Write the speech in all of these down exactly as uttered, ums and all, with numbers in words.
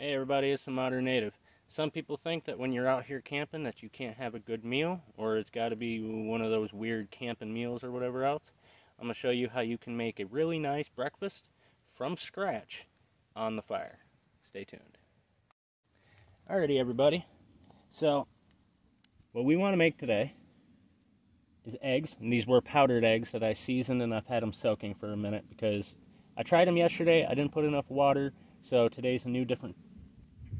Hey everybody, it's the Modern Native. Some people think that when you're out here camping that you can't have a good meal, or it's got to be one of those weird camping meals or whatever else. I'm going to show you how you can make a really nice breakfast from scratch on the fire. Stay tuned. Alrighty everybody, so what we want to make today is eggs, and these were powdered eggs that I seasoned and I've had them soaking for a minute because I tried them yesterday, I didn't put enough water, so today's a new different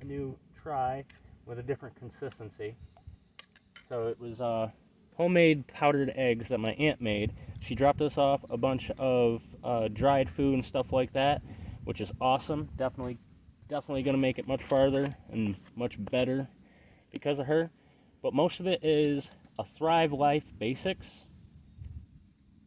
new try with a different consistency. So it was uh, homemade powdered eggs that my aunt made. She dropped us off a bunch of uh, dried food and stuff like that, which is awesome. Definitely, definitely going to make it much farther and much better because of her. But most of it is a Thrive Life Basics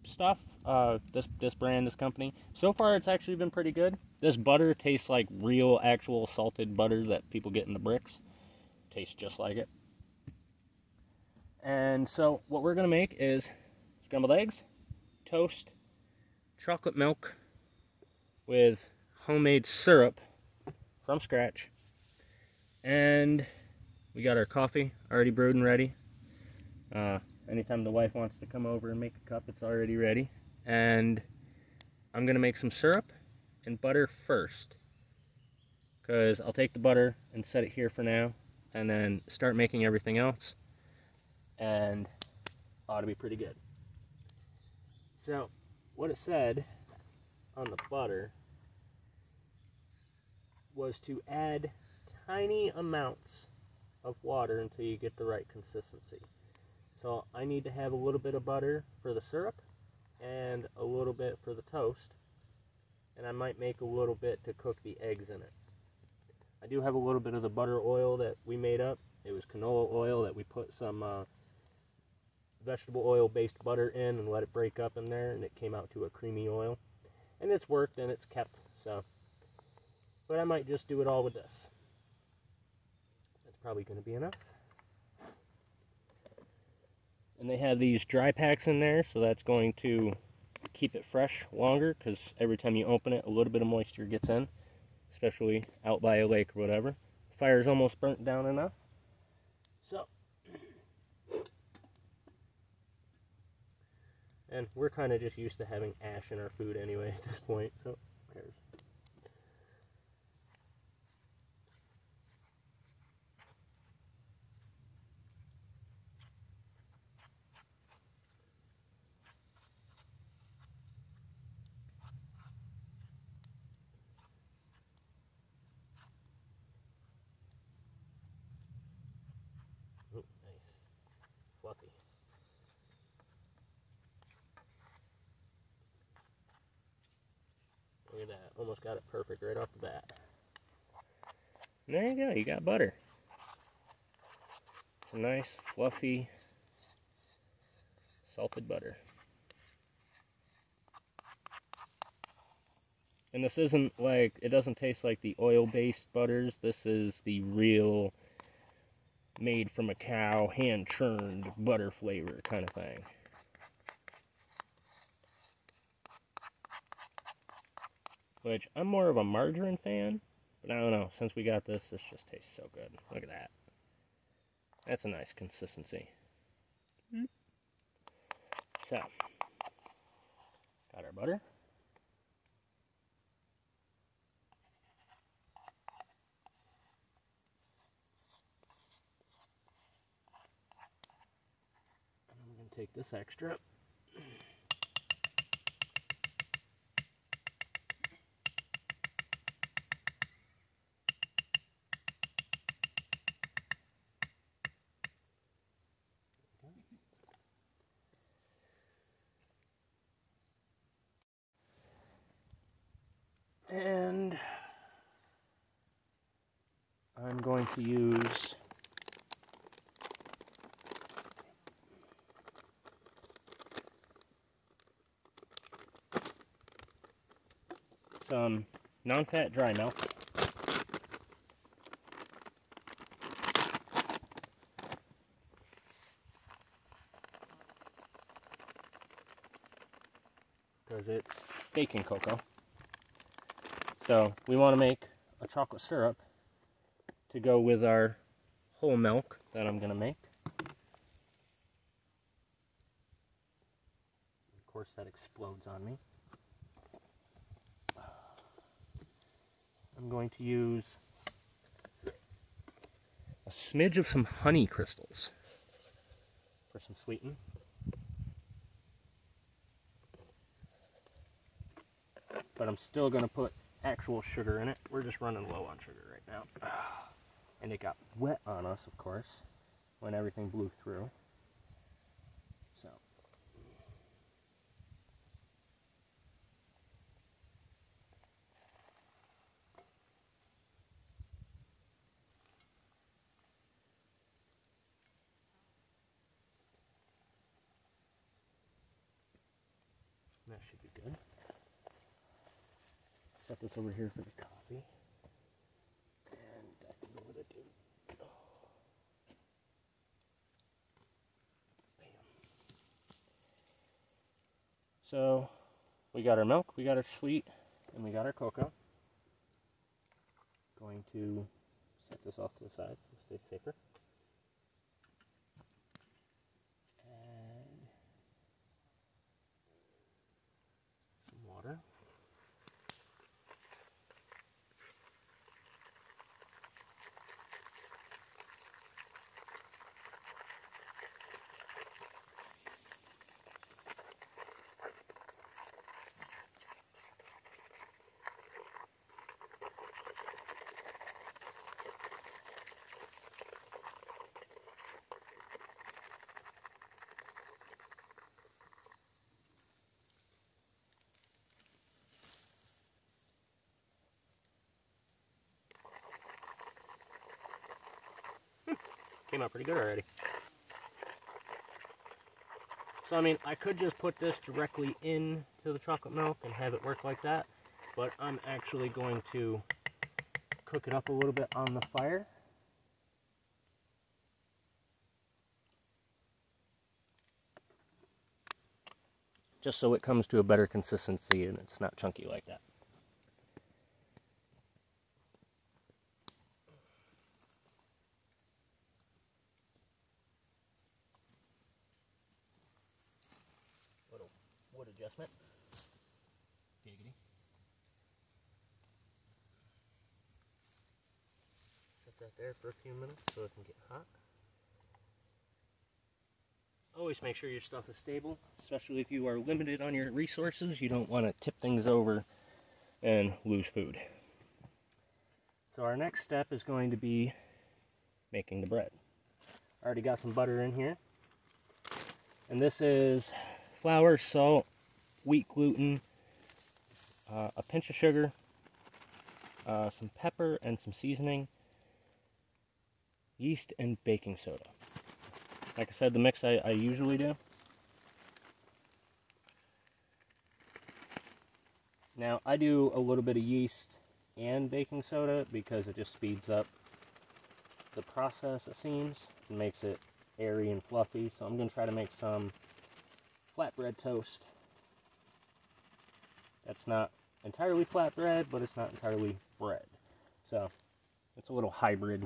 stuff. Uh, this this brand, this company. So far, it's actually been pretty good. This butter tastes like real, actual salted butter that people get in the bricks. Tastes just like it. And so, what we're gonna make is scrambled eggs, toast, chocolate milk with homemade syrup from scratch, and we got our coffee already brewed and ready. Uh, anytime the wife wants to come over and make a cup, it's already ready. And I'm gonna make some syrup and butter first, because I'll take the butter and set it here for now and then start making everything else, and ought to be pretty good. So what it said on the butter was to add tiny amounts of water until you get the right consistency. So I need to have a little bit of butter for the syrup and a little bit for the toast, and I might make a little bit to cook the eggs in it. I do have a little bit of the butter oil that we made up. It was canola oil that we put some uh, vegetable oil based butter in and let it break up in there, and it came out to a creamy oil, and it's worked and it's kept. So, but I might just do it all with this. That's probably going to be enough. And they have these dry packs in there, so that's going to keep it fresh longer, because every time you open it a little bit of moisture gets in, especially out by a lake or whatever. The fire's almost burnt down enough. So, and we're kind of just used to having ash in our food anyway at this point, so who cares? Fluffy. Look at that, almost got it perfect right off the bat. And there you go, you got butter. It's a nice, fluffy, salted butter. And this isn't like, it doesn't taste like the oil-based butters, this is the real made from a cow, hand churned butter flavor kind of thing. Which I'm more of a margarine fan, but I don't know, since we got this, this just tastes so good. Look at that. That's a nice consistency. Mm-hmm. So, got our butter. Take this extra. And I'm going to use Um, non-fat dry milk. Because it's baking cocoa. So we want to make a chocolate syrup to go with our whole milk that I'm going to make. Of course, that explodes on me. I'm going to use a smidge of some honey crystals for some sweetening. But I'm still going to put actual sugar in it. We're just running low on sugar right now. And it got wet on us, of course, when everything blew through. So. That should be good. Set this over here for the coffee. And that can go with it, dude. Oh. Bam. So we got our milk, we got our sweet, and we got our cocoa. Going to set this off to the side so it stays safer. And some water. Came out pretty good already. So I mean, I could just put this directly into the chocolate milk and have it work like that, but I'm actually going to cook it up a little bit on the fire. Just so it comes to a better consistency and it's not chunky like that. Adjustment. Giggity. Set that there for a few minutes so it can get hot. Always make sure your stuff is stable, especially if you are limited on your resources. You don't want to tip things over and lose food. So our next step is going to be making the bread. I already got some butter in here. And this is flour, salt, wheat gluten, uh, a pinch of sugar, uh, some pepper and some seasoning, yeast and baking soda. Like I said, the mix I, I usually do. Now I do a little bit of yeast and baking soda because it just speeds up the process, it seems, and makes it airy and fluffy. So I'm going to try to make some flatbread toast. That's not entirely flatbread, but it's not entirely bread. So it's a little hybrid.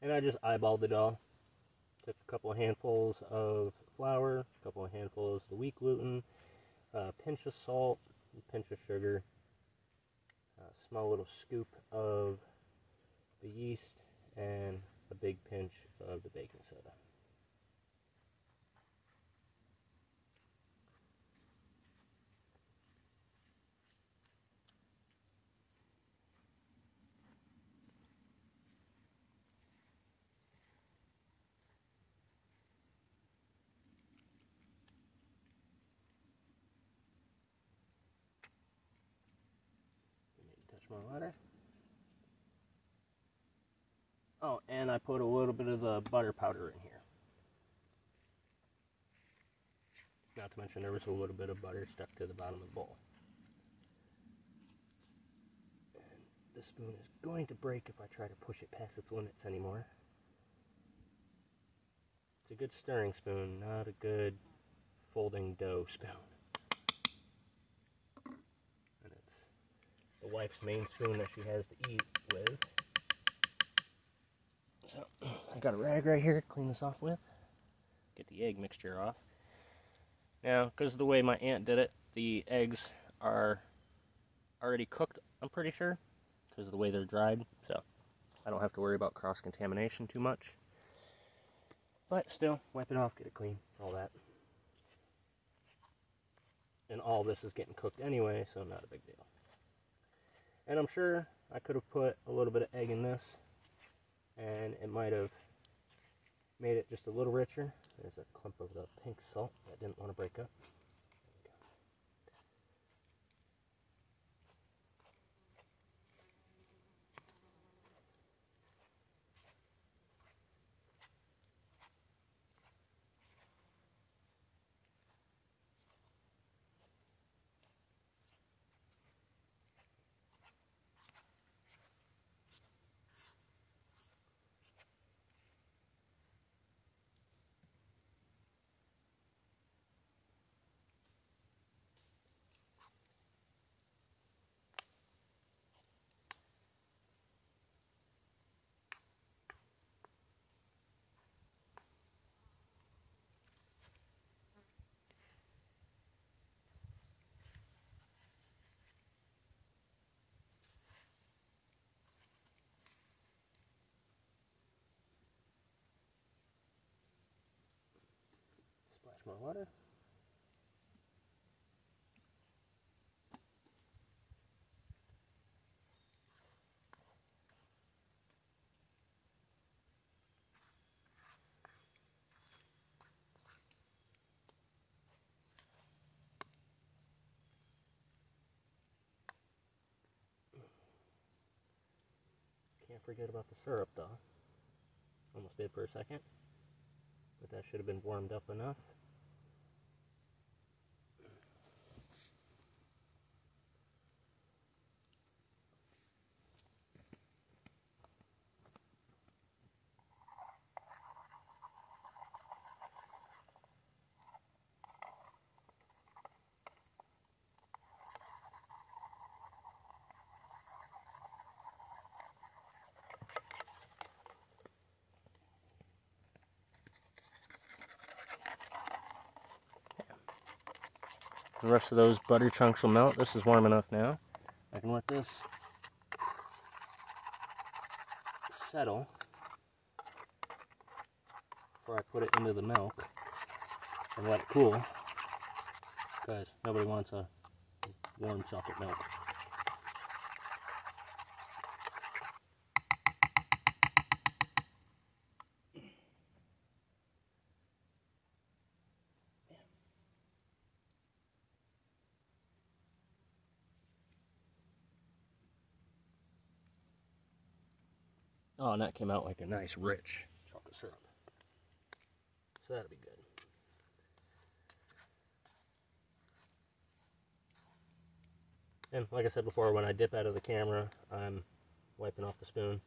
And I just eyeballed it all. Took a couple of handfuls of flour, a couple of handfuls of the wheat gluten, a pinch of salt, a pinch of sugar, a small little scoop of the yeast, and a big pinch of the baking soda. My water. Oh, and I put a little bit of the butter powder in here. Not to mention there was a little bit of butter stuck to the bottom of the bowl. the spoon is going to break if I try to push it past its limits anymore. It's a good stirring spoon, not a good folding dough spoon. And it's the wife's main spoon that she has to eat with. So, I got a rag right here to clean this off with. Get the egg mixture off. Now, because of the way my aunt did it, the eggs are already cooked, I'm pretty sure, because of the way they're dried, so I don't have to worry about cross-contamination too much. But still, wipe it off, get it clean, all that. And all this is getting cooked anyway, so not a big deal. And I'm sure I could have put a little bit of egg in this, and it might have made it just a little richer. There's a clump of the pink salt that didn't want to break up. More water. Can't forget about the syrup though. Almost did for a second, but that should have been warmed up enough. The rest of those butter chunks will melt. This is warm enough now. I can let this settle before I put it into the milk and let it cool, because nobody wants a warm chocolate milk. Oh, and that came out like a nice, rich chocolate syrup. So that'll be good. And like I said before, when I dip out of the camera, I'm wiping off the spoon.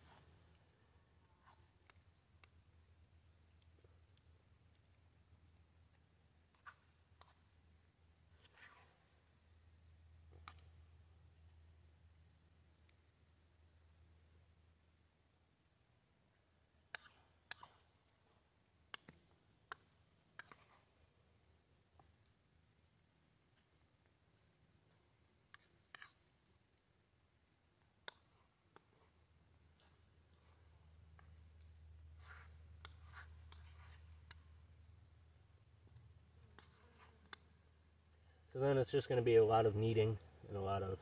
So then it's just going to be a lot of kneading and a lot of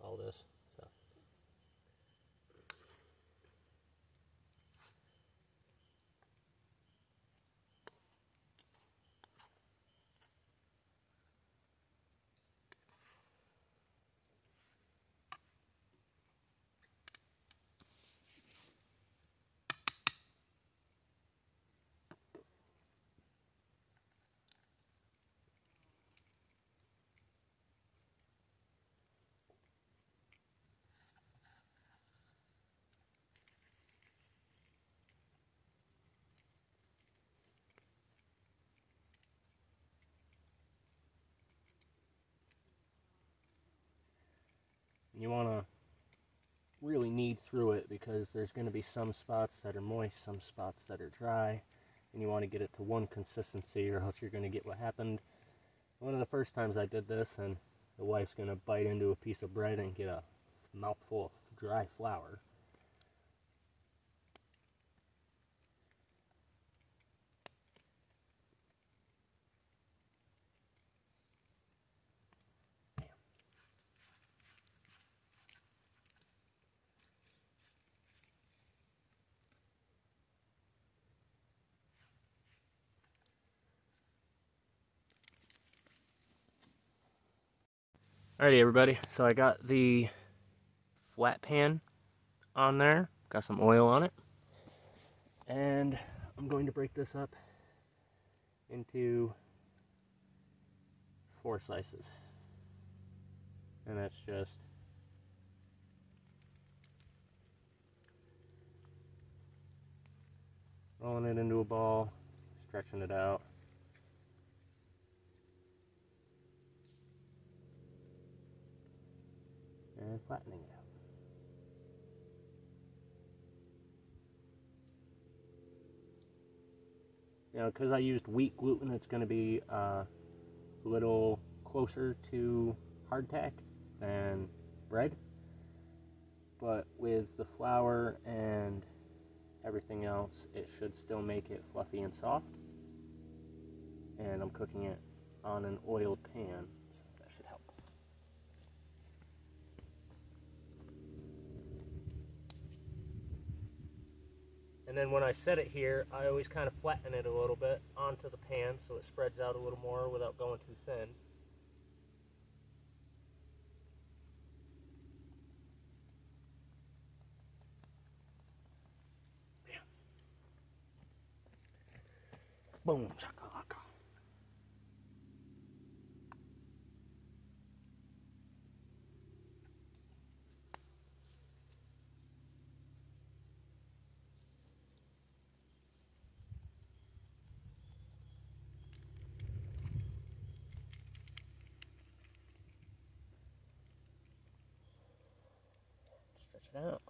all this stuff. You want to really knead through it, because there's going to be some spots that are moist, some spots that are dry, and you want to get it to one consistency, or else you're going to get what happened one of the first times I did this, and the wife's going to bite into a piece of bread and get a mouthful of dry flour. Alrighty everybody, so I got the flat pan on there, got some oil on it, and I'm going to break this up into four slices, and that's just rolling it into a ball, stretching it out. And flattening it out. You know, because I used wheat gluten, it's going to be uh, a little closer to hardtack than bread. But with the flour and everything else, it should still make it fluffy and soft. And I'm cooking it on an oiled pan. And then when I set it here, I always kind of flatten it a little bit onto the pan so it spreads out a little more without going too thin. Yeah. Boom, shakalaka. Out.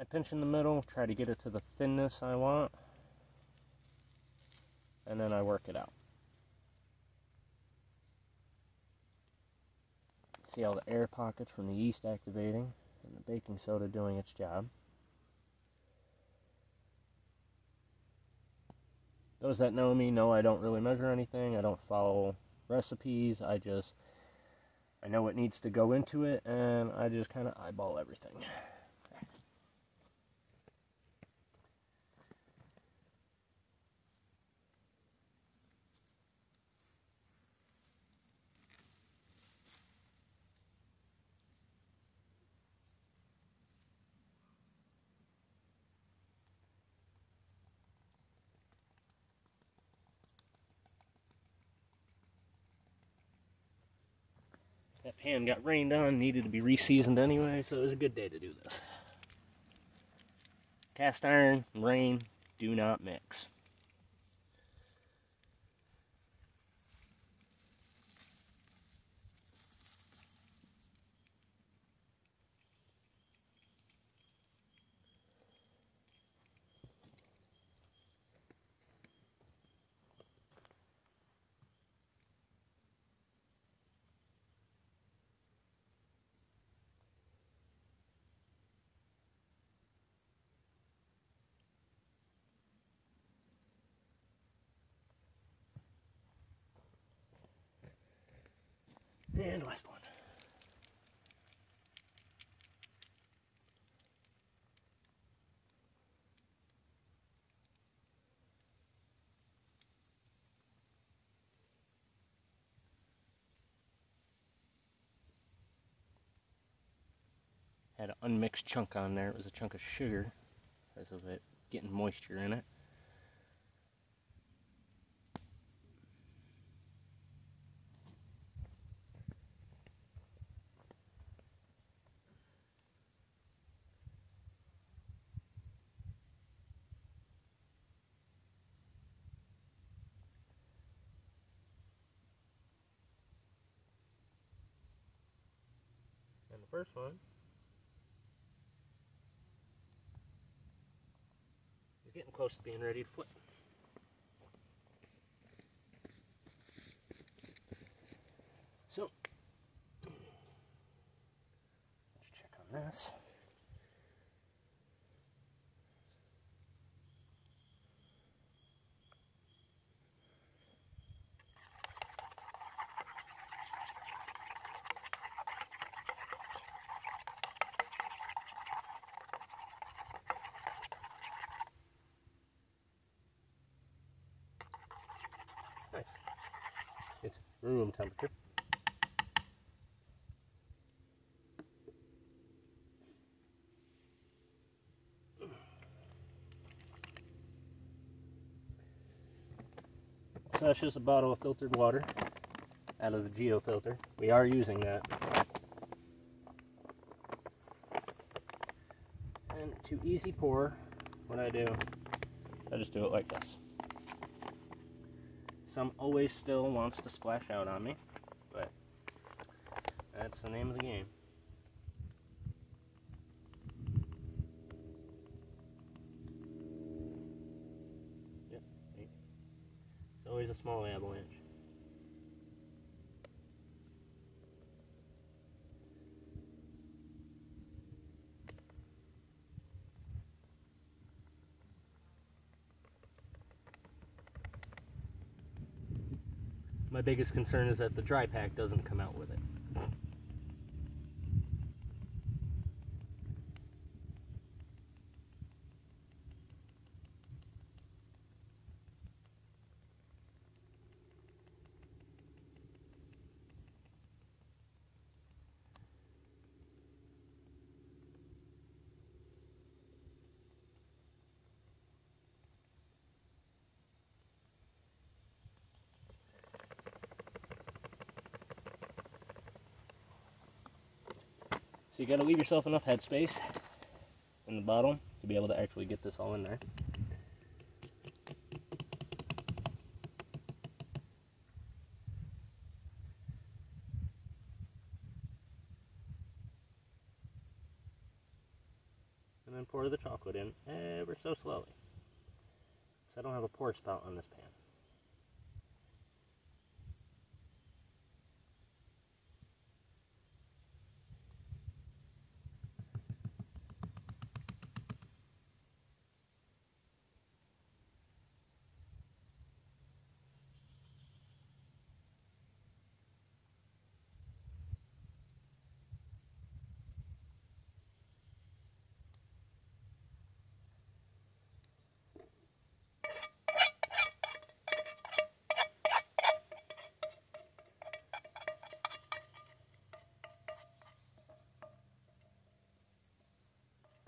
I pinch in the middle, try to get it to the thinness I want, and then I work it out. See all the air pockets from the yeast activating and the baking soda doing its job. Those that know me know I don't really measure anything. I don't follow recipes. I just I know what needs to go into it, and I just kind of eyeball everything. That pan got rained on, needed to be reseasoned anyway, so it was a good day to do this. Cast iron, rain, do not mix. And last one. Had an unmixed chunk on there. It was a chunk of sugar because of it getting moisture in it. first one. He's getting close to being ready to flip. So, let's check on this. Nice. It's room temperature. So that's just a bottle of filtered water out of the geo filter. We are using that. And to easy pour, what I do, I just do it like this. Some always still wants to splash out on me, but that's the name of the game. Yep, it's always a small avalanche. My biggest concern is that the dry pack doesn't come out with it. So you gotta leave yourself enough headspace in the bottle to be able to actually get this all in there. And then pour the chocolate in ever so slowly. Because I don't have a pour spout on this pan.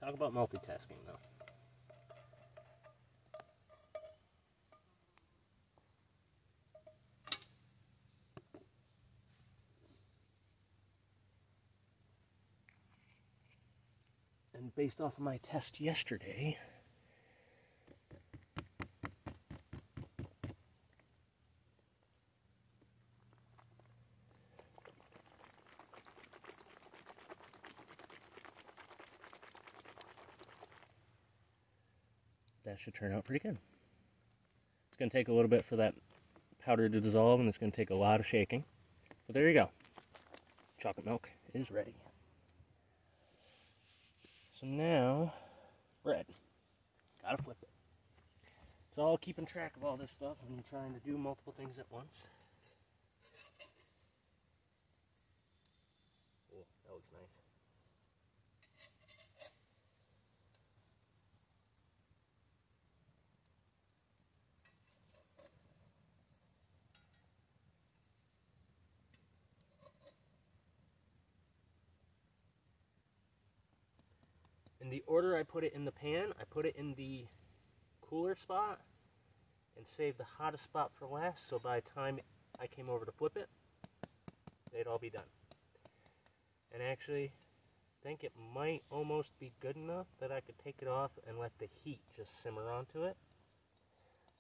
Talk about multitasking, though. And based off of my test yesterday, that should turn out pretty good. It's going to take a little bit for that powder to dissolve, and it's going to take a lot of shaking. But there you go. Chocolate milk is ready. So now, bread. Gotta flip it. It's all keeping track of all this stuff and trying to do multiple things at once. Oh, that looks nice. In the order I put it in the pan, I put it in the cooler spot and saved the hottest spot for last, so by the time I came over to flip it, they'd all be done. And actually, I think it might almost be good enough that I could take it off and let the heat just simmer onto it.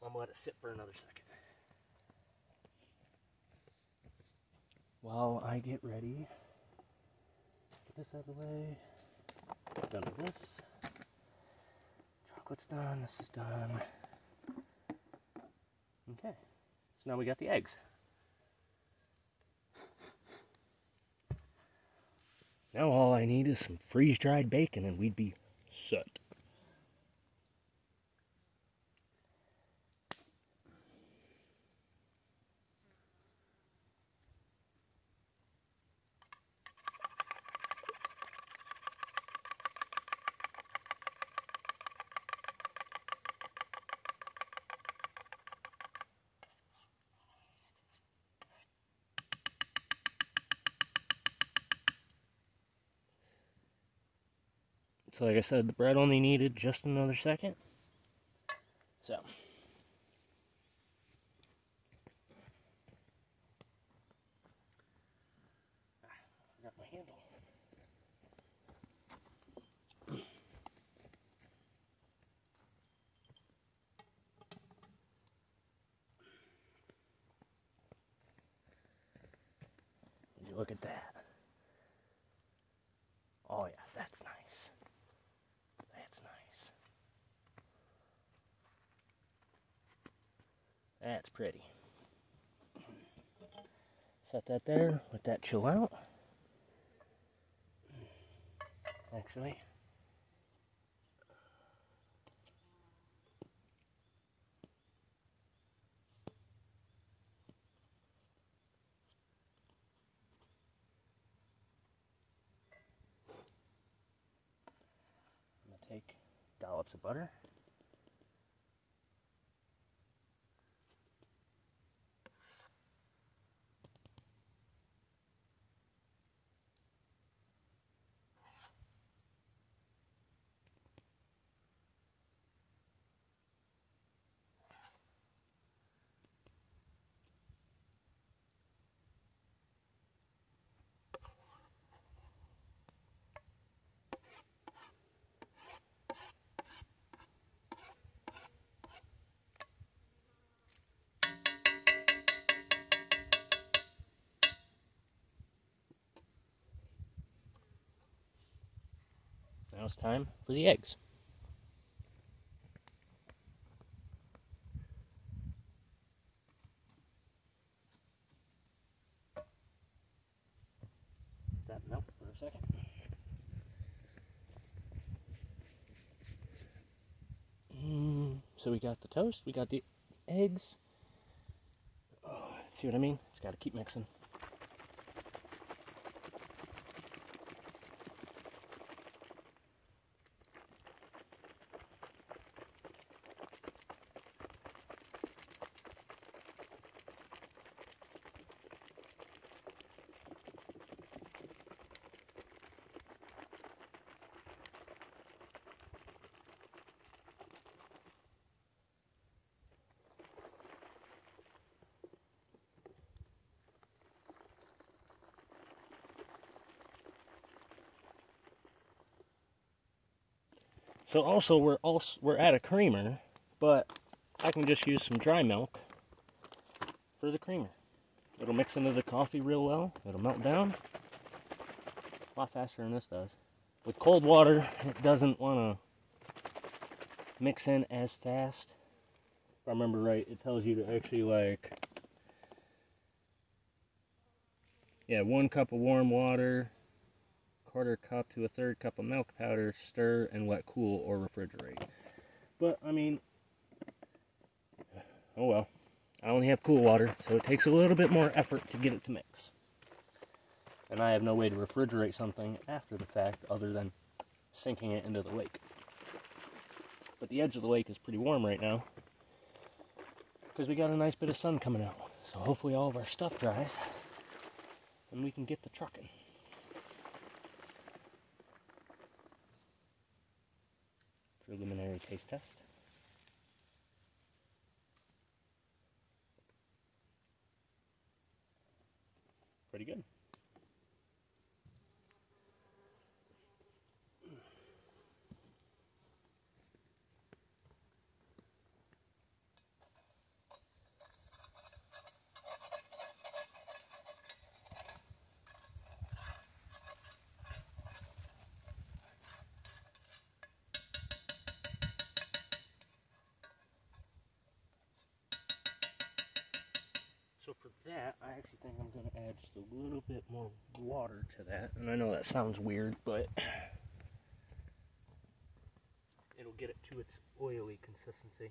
I'm gonna let it sit for another second. While I get ready to this out of the way. Done with this. Chocolate's done, this is done. Okay, so now we got the eggs. Now all I need is some freeze-dried bacon and we'd be set. So like I said, the bread only needed just another second. So. Ah, I got my handle. Would you look at that? Oh yeah, that's nice. That's pretty. Set that there, let that chill out. Actually, I'm gonna take dollops of butter. Now it's time for the eggs. Let that melt for a second. Mm, so we got the toast, we got the eggs. Oh, see what I mean? It's got to keep mixing. So also we're also we're at a creamer, but I can just use some dry milk for the creamer. It'll mix into the coffee real well. It'll melt down a lot faster than this does. With cold water, it doesn't want to mix in as fast. If I remember right, it tells you to actually like yeah, one cup of warm water. Quarter cup to a third cup of milk powder, stir and let cool or refrigerate. But I mean, oh well, I only have cool water, so it takes a little bit more effort to get it to mix. And I have no way to refrigerate something after the fact other than sinking it into the lake. But the edge of the lake is pretty warm right now because we got a nice bit of sun coming out. So hopefully all of our stuff dries and we can get the trucking. Preliminary taste test. Pretty good. just a little bit more water to that. And I know that sounds weird, but it'll get it to its oily consistency.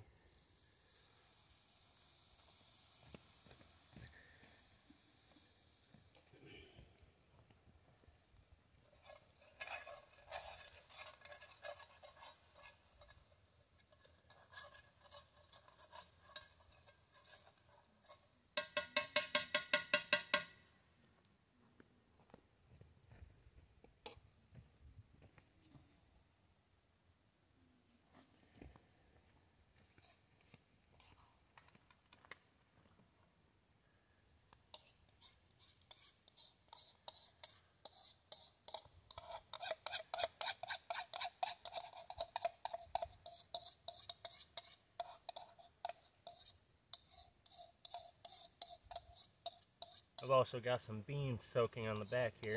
I've also got some beans soaking on the back here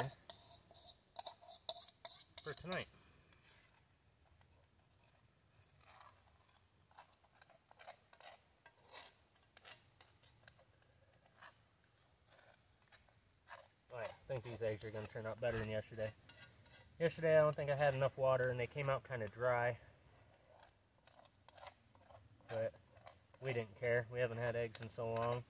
for tonight. I think these eggs are going to turn out better than yesterday. Yesterday I don't think I had enough water and they came out kind of dry. But we didn't care. We haven't had eggs in so long.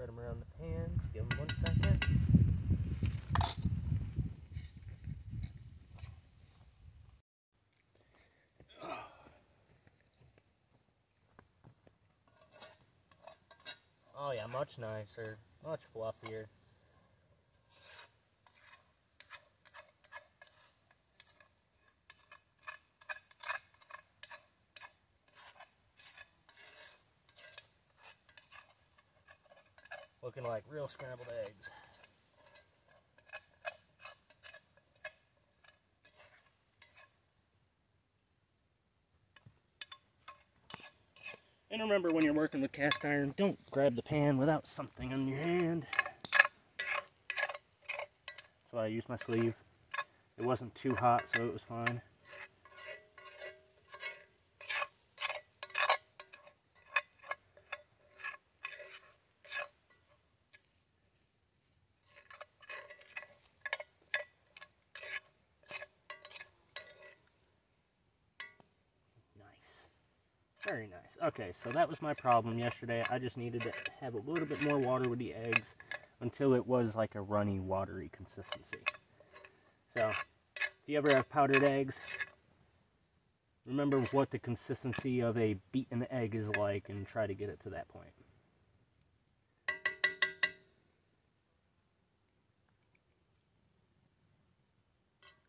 Spread them around the pan, give them one second. Oh yeah, much nicer, much fluffier. Looking like real scrambled eggs. And remember, when you're working with cast iron, don't grab the pan without something on your hand. That's why I used my sleeve. It wasn't too hot, so it was fine. Very nice. Okay, so that was my problem yesterday. I just needed to have a little bit more water with the eggs until it was like a runny, watery consistency. So, if you ever have powdered eggs, remember what the consistency of a beaten egg is like and try to get it to that point.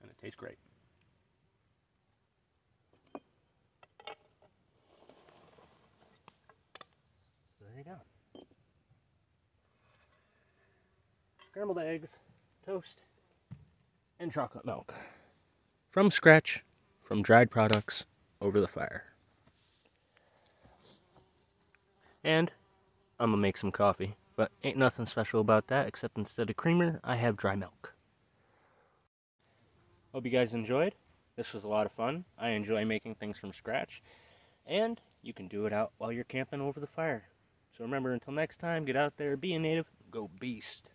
And it tastes great. There you go. Scrambled eggs, toast, and chocolate milk. From scratch, from dried products, over the fire. And I'm gonna make some coffee, but ain't nothing special about that, except instead of creamer, I have dry milk. Hope you guys enjoyed. This was a lot of fun. I enjoy making things from scratch, and you can do it out while you're camping over the fire. So remember, until next time, get out there, be a native, go beast.